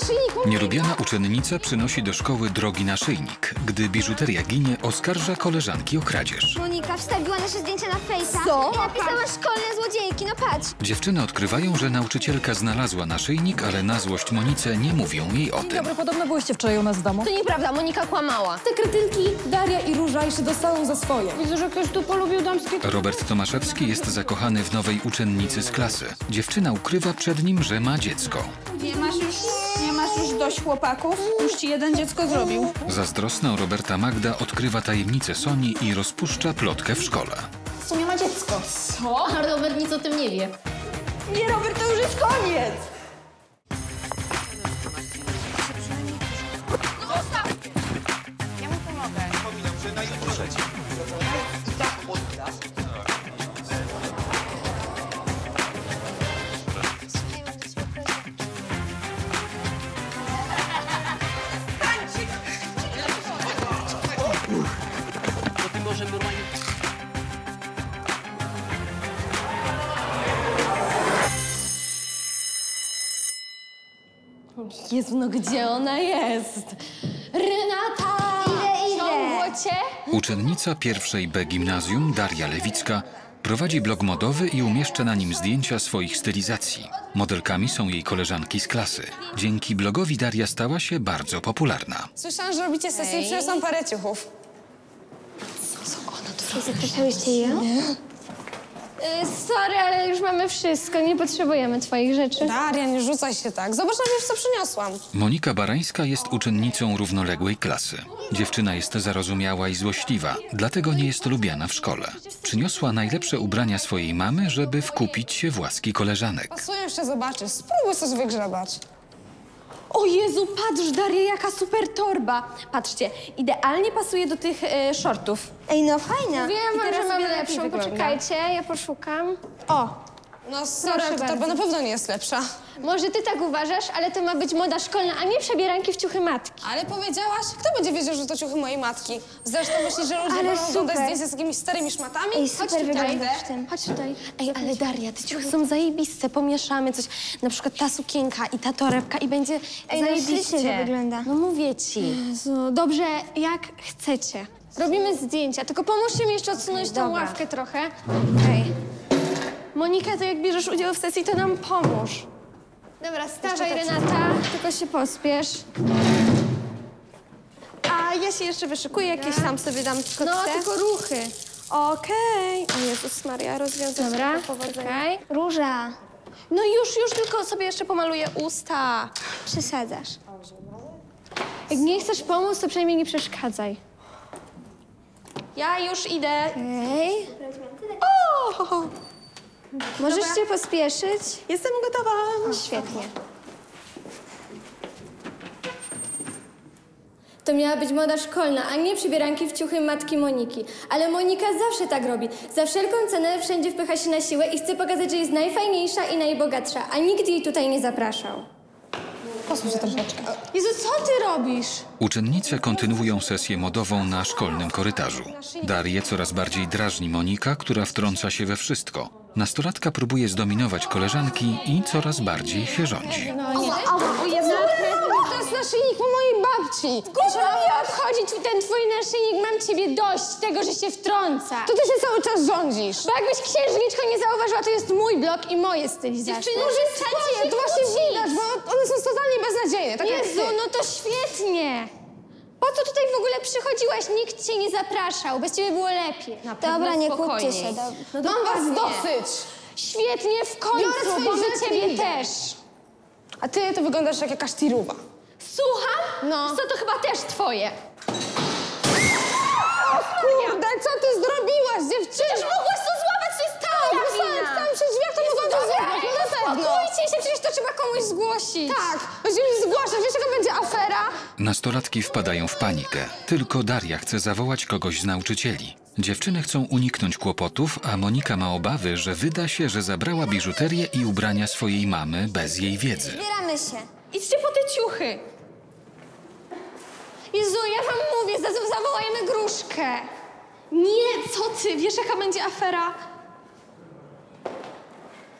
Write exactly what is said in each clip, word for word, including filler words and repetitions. naszyjnik. Nielubiana uczennica przynosi do szkoły drogi naszyjnik. Gdy biżuteria ginie, oskarża koleżanki o kradzież. Monika wstawiła nasze zdjęcia na fejsa i napisała szkolne złodziejki, no patrz. Dziewczyny odkrywają, że nauczycielka znalazła naszyjnik, ale na złość Monice nie mówią jej o tym. Dobra, podobno byłyście wczoraj u nas w domu. To nieprawda, Monika kłamała. Te kretynki Daria i Róża jeszcze dostają za swoje. Widzę, że ktoś tu polubił damskie... Robert Tomaszewski jest zakochany w nowej uczennicy z klasy. Dziewczyna ukrywa przed nim, że ma dziecko. Nie masz już, nie masz już dość chłopaków? Już ci jeden dziecko zrobił. Zazdrosna Roberta Magda odkrywa tajemnicę Soni i rozpuszcza plotkę w szkole. Sonia ma dziecko. Co? A Robert nic o tym nie wie. Nie, Robert, to już jest koniec! No zostaw! Ja mu pomogę. Wspominam, że na jutro leci. I tak podlasz. Jezu, no gdzie ona jest? Renata! Idę, idę! Cię? Uczennica pierwszej B gimnazjum, Daria Lewicka, prowadzi blog modowy i umieszcza na nim zdjęcia swoich stylizacji. Modelkami są jej koleżanki z klasy. Dzięki blogowi Daria stała się bardzo popularna. Słyszałam, że robicie sesję i przyniosłam parę ciuchów. Co, co ona tu robi? Zapraszałyście ją? Sorry, ale już mamy wszystko. Nie potrzebujemy twoich rzeczy. Daria, nie rzucaj się tak. Zobacz najpierw, co przyniosłam. Monika Barańska jest uczennicą równoległej klasy. Dziewczyna jest zarozumiała i złośliwa, dlatego nie jest lubiana w szkole. Przyniosła najlepsze ubrania swojej mamy, żeby wkupić się w łaski koleżanek. Pasuję, jeszcze zobaczysz. Spróbuj coś wygrzebać. O Jezu, patrz, Daria, jaka super torba! Patrzcie, idealnie pasuje do tych e, shortów. Ej, no fajna. Wiem, wam, że mamy lepszą, wygląda. Poczekajcie, ja poszukam. O, no sorry, ta torba na pewno nie jest lepsza. Może ty tak uważasz, ale to ma być moda szkolna, a nie przebieranki w ciuchy matki. Ale powiedziałaś, kto będzie wiedział, że to ciuchy mojej matki? Zresztą myślisz, że ludzie będą oglądać zdjęcia z jakimiś starymi szmatami? Ej, super, chodź tutaj, chodź tutaj. Ej, ale Daria, te ciuchy są zajebiste, pomieszamy coś. Na przykład ta sukienka i ta torebka i będzie Ej, zajebiście. Ej, to wygląda. No mówię ci. Jezu, dobrze, jak chcecie. Robimy zdjęcia, tylko pomóżcie mi jeszcze odsunąć okay, tą dobra. ławkę trochę. Ej. Monika, to jak bierzesz udział w sesji, to nam pomóż. Dobra, stawaj, Renata, tylko się pospiesz. A ja się jeszcze wyszykuję, jakieś tam sobie dam tylko No, te. tylko ruchy. Okej. Okay. O Jezus Maria, rozwiązać Dobra, powodzenia. Okay. Róża. No już, już, tylko sobie jeszcze pomaluję usta. Przesadzasz. Jak nie chcesz pomóc, to przynajmniej nie przeszkadzaj. Ja już idę. Okej. Okay. O! Ho, ho. Możesz Dobra. się pospieszyć? Jestem gotowa. O, świetnie. To miała być moda szkolna, a nie przybieranki w ciuchy matki Moniki. Ale Monika zawsze tak robi. Za wszelką cenę wszędzie wpycha się na siłę i chce pokazać, że jest najfajniejsza i najbogatsza, a nikt jej tutaj nie zapraszał. Posłuchaj się troszeczkę. Jezu, co ty robisz? Uczennice kontynuują sesję modową na szkolnym korytarzu. Darię coraz bardziej drażni Monika, która wtrąca się we wszystko. Nastolatka próbuje zdominować koleżanki i coraz bardziej się rządzi. No, nie. O, o, o, Jezu, to jest naszyjnik po mojej babci. Trzeba mnie odchodzić i ten twój naszyjnik. Mam ciebie dość tego, że się wtrąca. To ty się cały czas rządzisz. Bo jakbyś księżniczka nie zauważyła, to jest mój blog i moje stylizacje. Dziewczyny, może stańcie, to właśnie widać, bo one są totalnie beznadzieje. Tak Jezu, no to świetnie. Po co tutaj w ogóle przychodziłaś? Nikt cię nie zapraszał. Bez ciebie było lepiej. Na pewno Dobra, nie kłóćcie się. Do... No Mam was nie. dosyć! Świetnie, w końcu, bo my ciebie idę. też. A ty to wyglądasz jak jakaś tiruba. Słucham? No. Co, to chyba też twoje. O kurde, co ty zrobiłaś, dziewczyno? Przecież mogłaś to złapać, to jest twoja wina. Tam się drzwiach, to mogłam to złapać, na pewno. Spokójcie się, przecież to trzeba komuś zgłosić. Tak, będziemy zgłaszać, wiesz jaka będzie afera? Nastolatki wpadają w panikę. Tylko Daria chce zawołać kogoś z nauczycieli. Dziewczyny chcą uniknąć kłopotów, a Monika ma obawy, że wyda się, że zabrała biżuterię i ubrania swojej mamy bez jej wiedzy. Zbieramy się. Idźcie po te ciuchy. Jezu, ja wam mówię, zawołajmy Gruszkę. Nie, co ty, wiesz jaka będzie afera?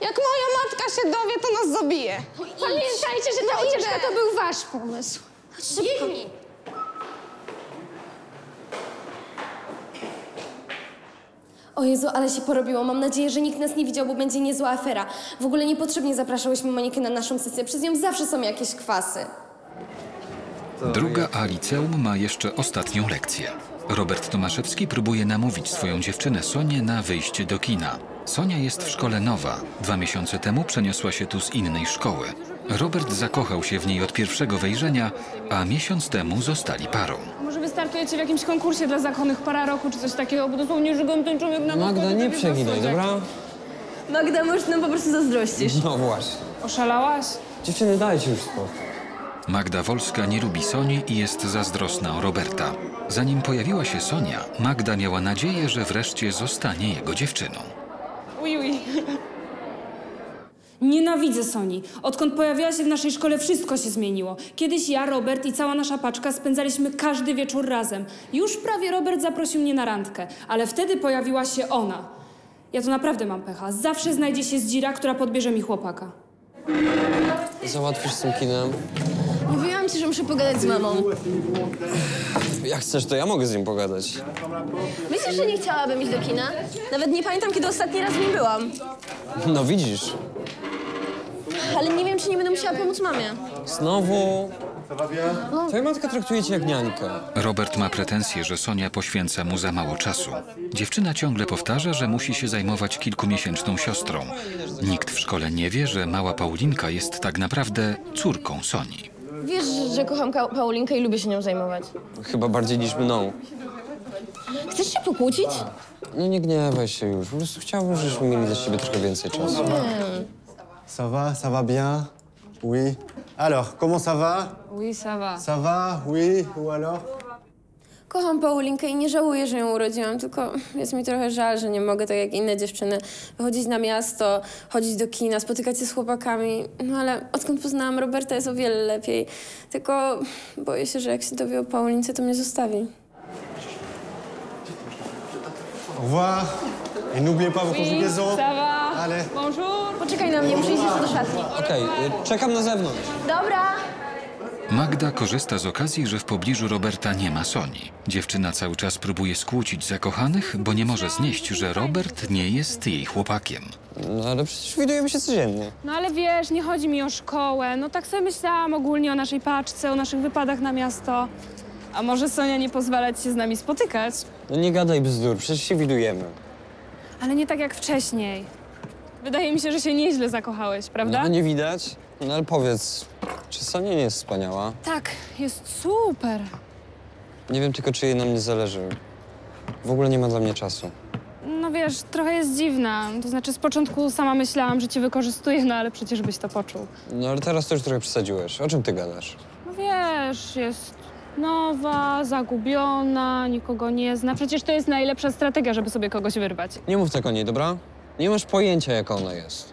Jak moja matka się dowie, to nas zabije. Pamiętajcie, że ta ucieczka to był wasz pomysł. Chodź szybko. O Jezu, ale się porobiło. Mam nadzieję, że nikt nas nie widział, bo będzie niezła afera. W ogóle niepotrzebnie zapraszałyśmy Monikę na naszą sesję. Przez nią zawsze są jakieś kwasy. Druga A liceum ma jeszcze ostatnią lekcję. Robert Tomaszewski próbuje namówić swoją dziewczynę Sonię na wyjście do kina. Sonia jest w szkole nowa. Dwa miesiące temu przeniosła się tu z innej szkoły. Robert zakochał się w niej od pierwszego wejrzenia, a miesiąc temu zostali parą. Może wystartujecie w jakimś konkursie dla zakochanych para roku czy coś takiego, bo dosłownie żygam ten człowiek na Magda, mózgu, nie przeginaj, dobra? Magda, może nam po prostu zazdrościsz. No właśnie. Oszalałaś? Dziewczyny, dajcie już spokój. Magda Wolska nie lubi Soni i jest zazdrosna o Roberta. Zanim pojawiła się Sonia, Magda miała nadzieję, że wreszcie zostanie jego dziewczyną. Uj, uj. Nienawidzę Soni. Odkąd pojawiła się w naszej szkole, wszystko się zmieniło. Kiedyś ja, Robert i cała nasza paczka spędzaliśmy każdy wieczór razem. Już prawie Robert zaprosił mnie na randkę, ale wtedy pojawiła się ona. Ja tu naprawdę mam pecha. Zawsze znajdzie się zdzira, która podbierze mi chłopaka. Załatwisz z tym kinem? Mówiłam ci, że muszę pogadać z mamą. Jak chcesz, to ja mogę z nim pogadać. Myślisz, że nie chciałabym iść do kina? Nawet nie pamiętam, kiedy ostatni raz w nim byłam. No widzisz. Ale nie wiem, czy nie będę musiała pomóc mamie. Znowu? No. Twoja matka traktuje cię jak niańkę. Robert ma pretensje, że Sonia poświęca mu za mało czasu. Dziewczyna ciągle powtarza, że musi się zajmować kilkumiesięczną siostrą. Nikt w szkole nie wie, że mała Paulinka jest tak naprawdę córką Soni. Wiesz, że kocham Paulinkę i lubię się nią zajmować. Chyba bardziej niż mną. Chcesz się pokłócić? No nie gniewaj się już. Po prostu chciałbym, żebyśmy mieli dla ciebie trochę więcej czasu. Ça va, ça va bien? Oui. Alors, comment ça va? Oui, ça va. Ça va, oui, ou alors? Kocham Paulinkę i nie żałuję, że ją urodziłam, tylko jest mi trochę żal, że nie mogę tak jak inne dziewczyny chodzić na miasto, chodzić do kina, spotykać się z chłopakami. No ale odkąd poznałam Roberta, jest o wiele lepiej. Tylko boję się, że jak się dowie o Paulince, to mnie zostawi. Au revoir. Et n'oubliez pas vos conjugaisons. Ale... Bonjour. Poczekaj na mnie, muszę iść jeszcze do szatni. Okej, okay, czekam na zewnątrz. Dobra. Magda korzysta z okazji, że w pobliżu Roberta nie ma Soni. Dziewczyna cały czas próbuje skłócić zakochanych, bo nie może znieść, że Robert nie jest jej chłopakiem. No ale przecież widujemy się codziennie. No ale wiesz, nie chodzi mi o szkołę. No tak sobie myślałam ogólnie o naszej paczce, o naszych wypadach na miasto. A może Sonia nie pozwala ci się z nami spotykać? No nie gadaj bzdur, przecież się widujemy. Ale nie tak jak wcześniej. Wydaje mi się, że się nieźle zakochałeś, prawda? No, nie widać. No ale powiedz, czy Sonia nie jest wspaniała? Tak, jest super. Nie wiem tylko, czy jej na mnie zależy. W ogóle nie ma dla mnie czasu. No wiesz, trochę jest dziwna. To znaczy z początku sama myślałam, że cię wykorzystuję, no ale przecież byś to poczuł. No ale teraz to już trochę przesadziłeś. O czym ty gadasz? No wiesz, jest nowa, zagubiona, nikogo nie zna. Przecież to jest najlepsza strategia, żeby sobie kogoś wyrwać. Nie mów tak o niej, dobra? Nie masz pojęcia, jaka ona jest.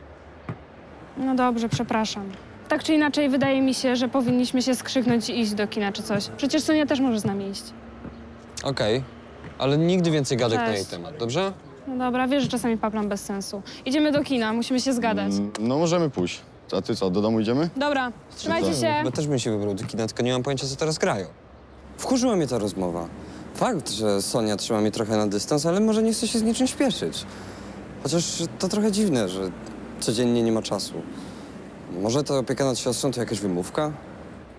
No dobrze, przepraszam. Tak czy inaczej, wydaje mi się, że powinniśmy się skrzyknąć i iść do kina czy coś. Przecież Sonia też może z nami iść. Okej, okay, ale nigdy więcej gadek Cześć. na jej temat, dobrze? No dobra, wiesz, że czasami paplam bez sensu. Idziemy do kina, musimy się zgadać. Mm, no możemy pójść. A ty co, do domu idziemy? Dobra, trzymajcie się. No też bym się wybrał do kina, tylko nie mam pojęcia, co teraz grają. Wkurzyła mnie ta rozmowa. Fakt, że Sonia trzyma mnie trochę na dystans, ale może nie chce się z niczym śpieszyć. Chociaż to trochę dziwne, że codziennie nie ma czasu. Może ta opieka nad siostrą to jakaś wymówka?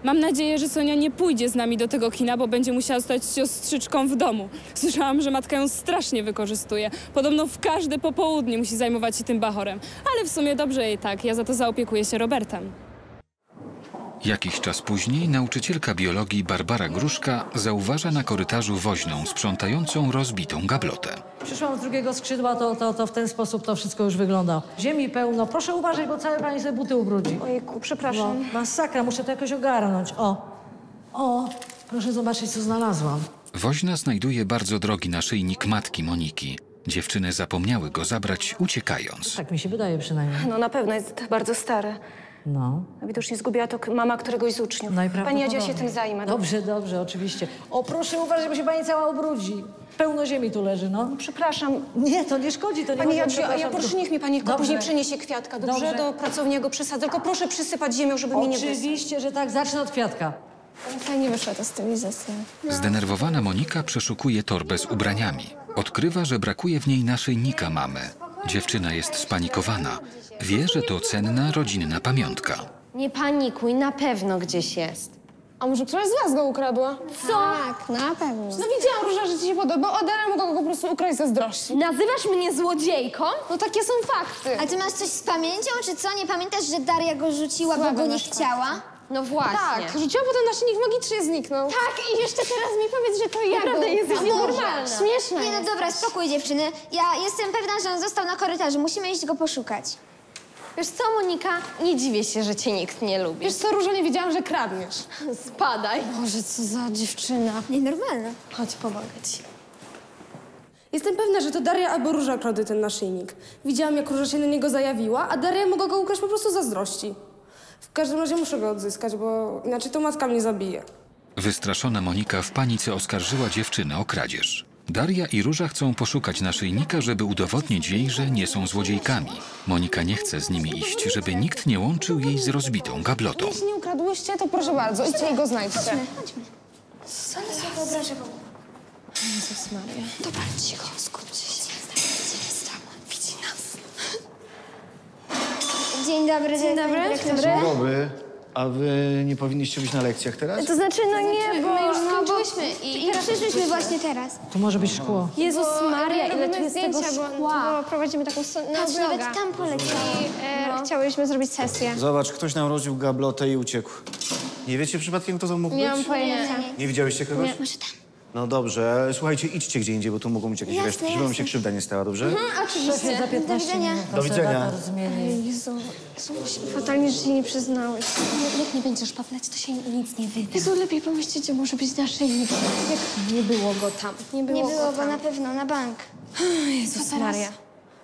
Mam nadzieję, że Sonia nie pójdzie z nami do tego kina, bo będzie musiała stać siostrzyczką w domu. Słyszałam, że matka ją strasznie wykorzystuje. Podobno w każde popołudnie musi zajmować się tym bachorem. Ale w sumie dobrze jej tak, ja za to zaopiekuję się Robertem. Jakiś czas później nauczycielka biologii Barbara Gruszka zauważa na korytarzu woźną sprzątającą rozbitą gablotę. Przyszłam z drugiego skrzydła, to, to, to w ten sposób to wszystko już wygląda. Ziemi pełno, proszę uważać, bo całe pani sobie buty ubrudzi. Ojejku, przepraszam. No, masakra, muszę to jakoś ogarnąć. O, o, proszę zobaczyć, co znalazłam. Woźna znajduje bardzo drogi naszyjnik matki Moniki. Dziewczyny zapomniały go zabrać, uciekając. Tak mi się wydaje przynajmniej. No na pewno jest bardzo stary. No. Widocznie zgubiła to mama któregoś z uczniów. Pani Jadzia się tym zajmie. Dobrze, no. dobrze, oczywiście. O, proszę uważać, bo się pani cała obrudzi. Pełno ziemi tu leży, no. no przepraszam. Nie, to nie szkodzi, to nie Pani Jadziu, a ja proszę, niech mi pani tylko później przyniesie kwiatka, dobrze? dobrze? Do pracowni go przesadzę. Tylko proszę przysypać ziemią, żeby mi nie było. Oczywiście, że tak. Zacznę od kwiatka. Fajnie wyszła ta stylizacja. Zdenerwowana Monika przeszukuje torbę z ubraniami. Odkrywa, że brakuje w niej naszyjnika mamy. Dziewczyna jest spanikowana. Wie, że to cenna rodzinna pamiątka. Nie panikuj, na pewno gdzieś jest. A może któraś z was go ukradła? Co? Tak, na pewno. No widziałam, Róża, że ci się podoba. Odera mogła go po prostu ukraść zazdrości. Nazywasz mnie złodziejką? No takie są fakty. A ty masz coś z pamięcią, czy co? Nie pamiętasz, że Daria go rzuciła, Słaby bo go nie chciała? Fakty. No właśnie. Tak, rzuciła, potem naszyjnik magicznie zniknął. Tak, i jeszcze teraz mi powiedz, że to ja Naprawdę jesteś nienormalna. Śmieszna. Nie, no dobra, spokój dziewczyny. Ja jestem pewna, że on został na korytarzu. Musimy iść go poszukać. Wiesz co, Monika? Nie dziwię się, że cię nikt nie lubi. Wiesz co, Róża, nie wiedziałam, że kradniesz. Spadaj. Boże, co za dziewczyna. Nienormalna. Chodź, pomogę ci. Jestem pewna, że to Daria albo Róża kradły ten naszyjnik. Widziałam, jak Róża się na niego zajawiła, a Daria mogła go ukraść po prostu zazdrości. W każdym razie muszę go odzyskać, bo inaczej to matka mnie zabije. Wystraszona Monika w panice oskarżyła dziewczynę o kradzież. Daria i Róża chcą poszukać naszyjnika, żeby udowodnić jej, że nie są złodziejkami. Monika nie chce z nimi iść, żeby nikt nie łączył jej z rozbitą gablotą. Jeśli nie ukradłyście, to proszę bardzo, idźcie i go znajdźcie. Chodźmy, chodźmy. Sale sobie wyobrażę w ogóle. Jezus Maria. Dobra, cicho, skupcie się. Widzi nas. Dzień dobry. Dzień dobry. Dzień dobry. A wy nie powinniście być na lekcjach teraz? To znaczy, no nie, bo my już skończyliśmy i, i przyszliśmy właśnie teraz. To może być szkło. Jezus Maria, ile tu jest tego szkła. Bo prowadzimy taką noclegę. Nawet tam poleciało. I e, chciałyśmy zrobić sesję. Zobacz, ktoś nam rozbił gablotę i uciekł. Nie wiecie przypadkiem, kto to mógł być? Nie mam pojęcia. Nie widziałyście kogoś? Nie, może tam. No dobrze, słuchajcie, idźcie gdzie indziej, bo tu mogą uciekać resztki, żeby mi się krzywda nie stała, dobrze? Mhm, oczywiście. Do widzenia. Do widzenia. Jezu, fatalnie, że się nie przyznałeś. Jak nie będziesz papilać, to się nic nie wyda. Jezu, lepiej pomyślcie, że może być naszyjnik. Nie było go tam. Nie było, nie było go, go na pewno, na bank. Jezus Maria.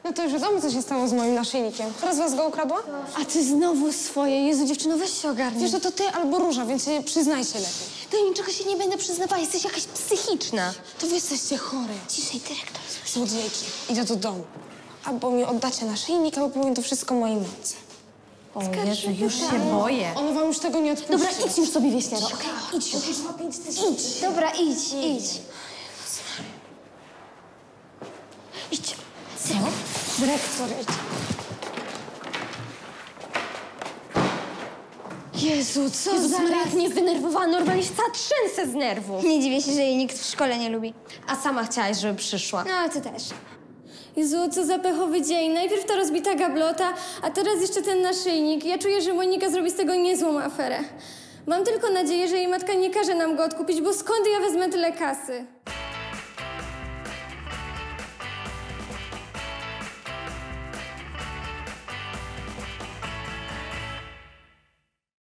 No to już wiadomo, co się stało z moim naszyjnikiem. Teraz was go ukradła? A ty znowu swoje. Jezu, dziewczyno, weź się ogarnij. Wiesz, że to ty albo Róża, więc się przyznaj się lepiej. Do niczego się nie będę przyznawała. Jesteś jakaś psychiczna. To wy jesteście chory. Ciszej, dyrektor. Złodziejki. Idę do domu. Albo mi oddacie naszyjnik, albo powiem to wszystko mojej matce. O Jezu, już się boję. Ono wam już tego nie odpuści. Dobra, idź już sobie, wieśniaro. Okej, okay, idź już. Idź. Dobra, idź, idź. Idź. Co? Dyrektor, Jezu, co Jezus, za Maria, nie zdenerwowała, normalnie się cała trzęsę z nerwu. Nie dziwię się, że jej nikt w szkole nie lubi. A sama chciałaś, żeby przyszła. No, ty też. Jezu, co za pechowy dzień. Najpierw ta rozbita gablota, a teraz jeszcze ten naszyjnik. Ja czuję, że Monika zrobi z tego niezłą aferę. Mam tylko nadzieję, że jej matka nie każe nam go odkupić, bo skąd ja wezmę tyle kasy?